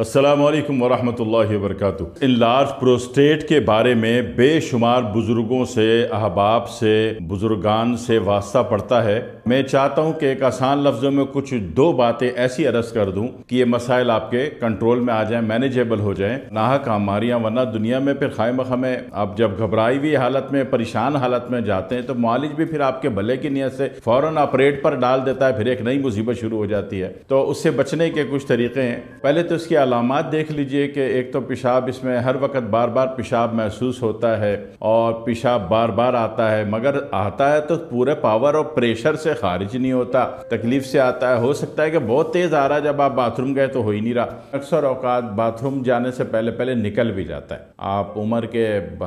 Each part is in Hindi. अस्सलाम वालेकुम वरहमतुल्लाहि वबरकातुहू। इनलार्ज प्रोस्टेट के बारे में बेशुमार बुज़ुर्गों से, अहबाब से, बुजुर्गान से वास्ता पड़ता है। मैं चाहता हूं कि एक आसान लफ्ज़ों में कुछ दो बातें ऐसी अर्ज़ कर दूं कि ये मसाइल आपके कंट्रोल में आ जाएं, मैनेजेबल हो जाएं, नाहक बीमारियां, वरना दुनिया में फिर खामखा में आप जब घबराई हुई हालत में, परेशान हालत में जाते हैं तो मुआलिज भी फिर आपके भले की नीयत से फ़ौरन ऑपरेट पर डाल देता है, फिर एक नई मुसीबत शुरू हो जाती है। तो उससे बचने के कुछ तरीके हैं। पहले तो इसकी अलामात देख लीजिए कि एक तो पेशाब, इसमें हर वक्त बार बार पेशाब महसूस होता है और पेशाब बार बार आता है, मगर आता है तो पूरे पावर और प्रेशर से खारिज नहीं होता, तकलीफ से आता है। हो सकता है कि बहुत तेज़ आ रहा है, जब आप बाथरूम गए तो हो ही नहीं रहा। अक्सर औकात बाथरूम जाने से पहले पहले निकल भी जाता है। आप उम्र के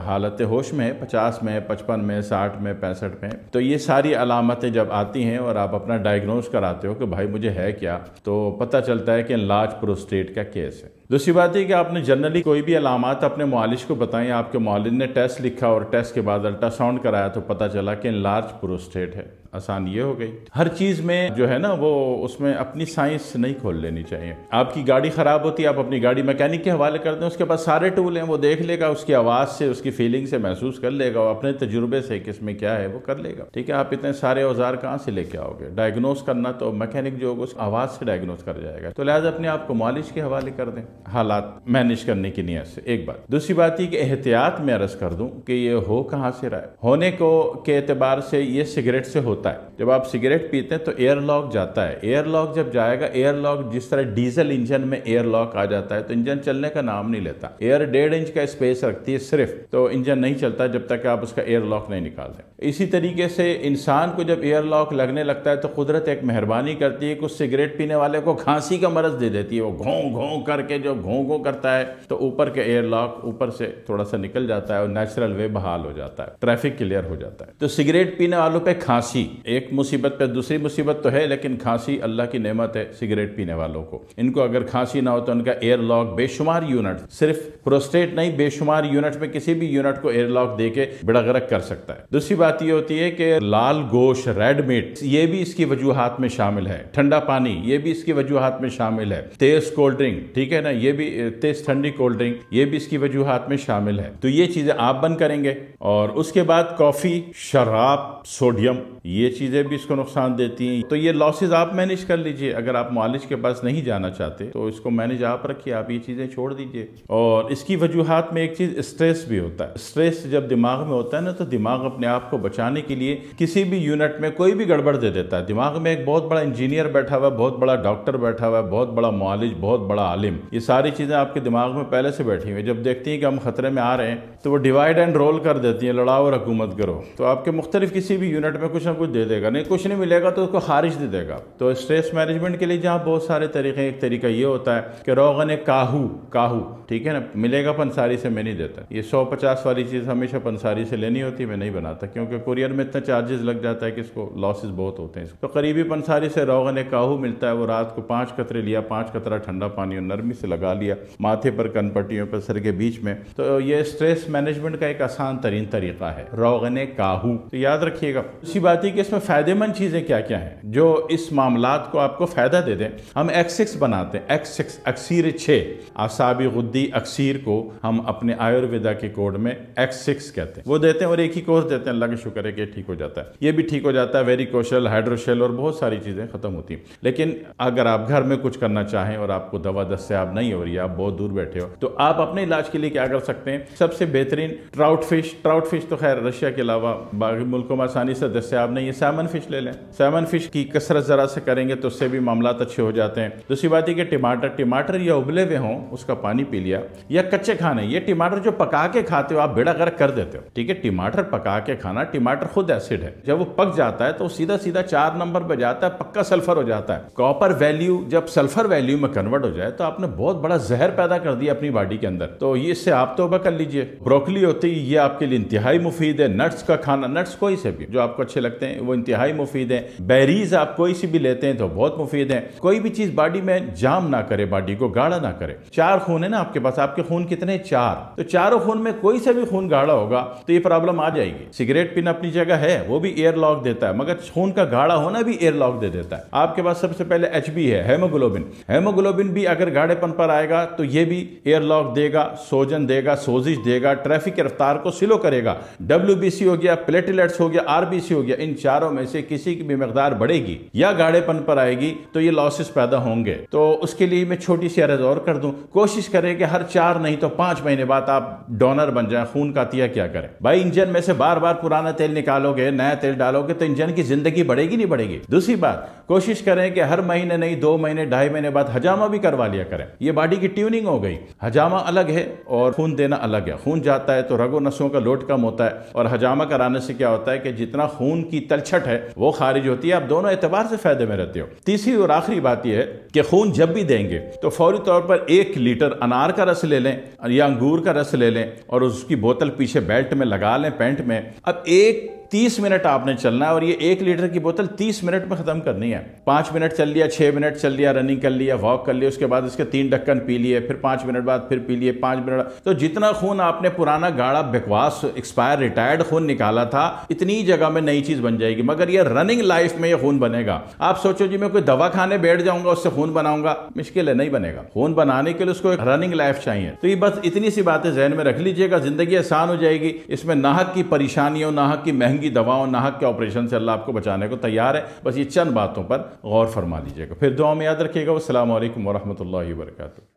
हालत होश में 50 में, 55 में, 60 में, 65 में, तो ये सारी अलामतें जब आती हैं और आप अपना डायग्नोज कराते हो कि भाई मुझे है क्या, तो पता चलता है कि लार्ज प्रोस्टेट का केस है। दूसरी बात है कि आपने जनरली कोई भी अलामत अपने मुआलिज को बताएं, आपके मुआलिज ने टेस्ट लिखा और टेस्ट के बाद अल्ट्रासाउंड कराया तो पता चला कि लार्ज प्रोस्टेट है। आसान ये हो गई। हर चीज़ में जो है ना वो उसमें अपनी साइंस नहीं खोल लेनी चाहिए। आपकी गाड़ी ख़राब होती है, आप अपनी गाड़ी मैकेनिक के हवाले कर दें, उसके पास सारे टूल हैं, वो देख लेगा, उसकी आवाज़ से, उसकी फीलिंग से महसूस कर लेगा और अपने तजुर्बे से किस में क्या है वो कर लेगा। ठीक है, आप इतने सारे औजार कहाँ से लेके आओगे? डायग्नोज करना तो मैकेनिक जो होगा उस आवाज़ से डायग्नोज कर जाएगा। तो लिहाजा अपने आप को मालिश के हवाले कर दें, हालात मैनेज करने की नीयत से। एक बात। दूसरी बात यह कि एहतियात में अर्ज़ कर दूँ कि ये हो कहाँ से रहा है। होने को के एतबार से ये सिगरेट से होता है। जब आप सिगरेट पीते हैं तो एयरलॉक जाता है। एयरलॉक जब जाएगा, एयरलॉक जिस तरह डीजल इंजन में एयरलॉक आ जाता है तो इंजन चलने का नाम नहीं लेता। एयर 1.5 इंच का स्पेस रखती है सिर्फ, तो इंजन नहीं चलता जब तक आप उसका एयरलॉक नहीं निकाल दें। इसी तरीके से इंसान को जब एयरलॉक लगने लगता है तो कुदरत एक मेहरबानी करती है कि उस सिगरेट पीने वाले को खांसी का मरज दे देती है। वो घों घों करके जो घों घों करता है तो ऊपर के एयरलॉक ऊपर से थोड़ा सा निकल जाता है और नेचुरल वे बहाल हो जाता है, ट्रैफिक क्लियर हो जाता है। तो सिगरेट पीने वालों पर खांसी एक मुसीबत पे दूसरी मुसीबत तो है, लेकिन खांसी अल्लाह की नेमत है सिगरेट पीने वालों को। इनको अगर खांसी ना हो तो उनका एयरलॉक बेशुमार यूनिट, सिर्फ प्रोस्टेट नहीं, बेशुमार यूनिट में किसी भी यूनिट को एयरलॉक देके बड़ा गरक कर सकता है। दूसरी बात ये होती है कि लाल गोश्त, रेड मीट, ये भी इसकी वजूहात में शामिल है। ठंडा पानी, ये भी इसकी वजूहात में शामिल है। तेज कोल्ड ड्रिंक, ठीक है ना, ये भी तेज ठंडी कोल्ड ड्रिंक, ये भी इसकी वजूहात में शामिल है। तो ये चीजें आप बंद करेंगे। और उसके बाद कॉफी, शराब, सोडियम, ये चीज़ें भी इसको नुकसान देती हैं। तो ये लॉसेस आप मैनेज कर लीजिए। अगर आप मालिश के पास नहीं जाना चाहते तो इसको मैनेज आप रखिए, आप ये चीज़ें छोड़ दीजिए। और इसकी वजूहात में एक चीज़ स्ट्रेस भी होता है। स्ट्रेस जब दिमाग में होता है ना तो दिमाग अपने आप को बचाने के लिए किसी भी यूनिट में कोई भी गड़बड़ दे देता है। दिमाग में एक बहुत बड़ा इंजीनियर बैठा हुआ है, बहुत बड़ा डॉक्टर बैठा हुआ है, बहुत बड़ा मालिज, बहुत बड़ा आलिम, ये सारी चीज़ें आपके दिमाग में पहले से बैठी हुई हैं। जब देखती हैं कि हम खतरे में आ रहे हैं तो वो डिवाइड एंड रोल कर देती हैं, लड़ाओ और हुकूमत करो। तो आपके मुख्तलिफ किसी भी यूनिट में कुछ कुछ दे देगा, नहीं कुछ नहीं मिलेगा तो उसको खारिज दे देगा। तो स्ट्रेस मैनेजमेंट के लिए जहाँ बहुत सारे तरीके हैं, एक तरीका ये होता है कि रोगन काहू, काहू ठीक है ना, मिलेगा पंसारी से, मैं नहीं देता। ये 150 वाली चीज़ हमेशा पंसारी से लेनी होती है, मैं नहीं बनाता क्योंकि कुरियर में इतना चार्जेस लग जाता है कि इसको लॉसेज बहुत होते हैं। तो करीबी पंसारी से रोगन काहू मिलता है। वो रात को 5 कतरे लिया, 5 कतरा ठंडा पानी और नरमी से लगा लिया माथे पर, कनपट्टियों पर, सर के बीच में। तो ये स्ट्रेस मैनेजमेंट का एक आसान तरीन तरीका है, रोगन काहू, तो याद रखिएगा। इसी बात कि इसमें फायदेमंद चीजें क्या क्या हैं जो इस मामलात को आपको फायदा दे दें। हम एक्सिक्स बनाते हैं, एक्सिक्स, अक्सीर 6, आसाबी गुद्दी अक्सीर को हम अपने आयुर्वेदा के कोड में एक्सिक्स कहते हैं, वो देते हैं और एक ही कोर्स देते हैं। अल्लाह के शुक्र है कि ठीक हो जाता है, ये भी ठीक हो जाता है। वेरिकोशल, हाइड्रोशेल और बहुत सारी चीजें खत्म होती हैं। लेकिन अगर आप घर में कुछ करना चाहें और आपको दवा दस्तयाब नहीं हो रही, आप बहुत दूर बैठे हो, तो आप अपने इलाज के लिए क्या कर सकते हैं? सबसे बेहतरीन ट्राउट फिश, ट्राउट फिश तो खैर रशिया के अलावा बाकी मुल्कों में आसानी से दस्तयाब नहीं, ये सैमन फिश ले लें। सैमन फिश की कसरत जरा से करेंगे तो उससे भी मामलात अच्छे हो जाते हैं। दूसरी बात है कि टमाटर, टमाटर या उबले हुए हों उसका पानी पी लिया, या कच्चे खाने, ये टमाटर जो पका के खाते हो आप बेड़ा गर्क कर देते हो, ठीक है। टमाटर पका के खाना, टमाटर खुद एसिड है, जब वो पक जाता है तो सीधा सीधा 4 नंबर पर जाता है, पक्का सल्फर हो जाता है। कॉपर वैल्यू जब सल्फर वैल्यू में कन्वर्ट हो जाए तो आपने बहुत बड़ा जहर पैदा कर दिया अपनी बॉडी के अंदर, तो इससे आप तौबा कर लीजिए। ब्रोकली होती है, ये आपके लिए इंतहाई मुफीद है। नट्स का खाना, नट्स कोई से भी जो आपको अच्छे लगते हैं वो इंतहाई मुफीद हैं। बेरीज आप कोई सी भी लेते हैं तो बहुत मुफीद हैं। कोई भी चीज बॉडी में जाम ना करे, बॉडी को गाढ़ा ना करे। 4 खून है ना आपके पास, आपके खून कितने? 4, तो 4 खून में कोई सा भी खून गाढ़ा होगा तो ये प्रॉब्लम आ जाएगी। सिगरेट पीना अपनी जगह है, वो भी एयरलॉक देता है, मगर खून का गाढ़ा होना भी एयरलॉक दे देता है। आपके पास सबसे पहले HB है, हेमोग्लोबिन। हेमोग्लोबिन भी अगर गाढ़ेपन पर आएगा तो ये भी एयरलॉक देगा, सोजन देगा, सोजिश देगा, ट्रैफिक की रफ्तार को स्लो करेगा। WBC हो गया, प्लेटलेट्स हो गया, RBC हो गया, इन चारों में से किसी की भी मकदार बढ़ेगी या गाढ़ेपन पर आएगी तो ये लॉसेस पैदा होंगे। तो उसके लिए मैं छोटी सी अर्ज और कर दूं, कोशिश करें कि हर 4 नहीं तो 5 महीने बाद आप डोनर बन जाए, खून का तिया क्या करें भाई। इंजन में से बार बार पुराना तेल निकालोगे, नया तेल डालोगे तो इंजन की जिंदगी बढ़ेगी नहीं बढ़ेगी। दूसरी बात, कोशिश करें कि हर महीने नहीं 2 महीने 2.5 महीने बाद हजामा भी करवा लिया करें। ये बॉडी की ट्यूनिंग हो गई, हजामा अलग है और खून देना अलग है। खून जाता है तो रगो नसों का लोड कम होता है और हजामा कराने से क्या होता है कि जितना खून की तलछट है वो खारिज होती है। आप दोनों एतबार से फायदे में रहते हो। तीसरी और आखिरी बात यह है कि खून जब भी देंगे तो फौरी तौर पर 1 लीटर अनार का रस ले लें या अंगूर का रस ले लें और उसकी बोतल पीछे बेल्ट में लगा लें, पैंट में। अब 30 मिनट आपने चलना है और ये 1 लीटर की बोतल 30 मिनट में खत्म करनी है। 5 मिनट चल लिया, 6 मिनट चल लिया, रनिंग कर लिया, वॉक कर लिया, उसके बाद इसके 3 ढक्कन पी लिए, फिर 5 मिनट बाद फिर पी लिए, 5 मिनट। तो जितना खून आपने पुराना गाढ़ा बकवास एक्सपायर रिटायर्ड खून निकाला था, इतनी जगह में नई चीज बन जाएगी। मगर यह रनिंग लाइफ में यह खून बनेगा। आप सोचो जी मैं कोई दवा खाने बैठ जाऊंगा उससे खून बनाऊंगा, मुश्किल है, नहीं बनेगा। खून बनाने के लिए उसको एक रनिंग लाइफ चाहिए। तो ये बस इतनी सी बातें जहन में रख लीजिएगा, जिंदगी आसान हो जाएगी। इसमें नाहक की परेशानियों, नाहक की महंगी दवाओं, नाहक के ऑपरेशन से अल्लाह आपको बचाने को तैयार है। बस ये चंद बातों पर गौर फरमा लीजिएगा। फिर दुआ में याद रखिएगा। अस्सलामु अलैकुम वरहमतुल्लाहि वबरकातुहू।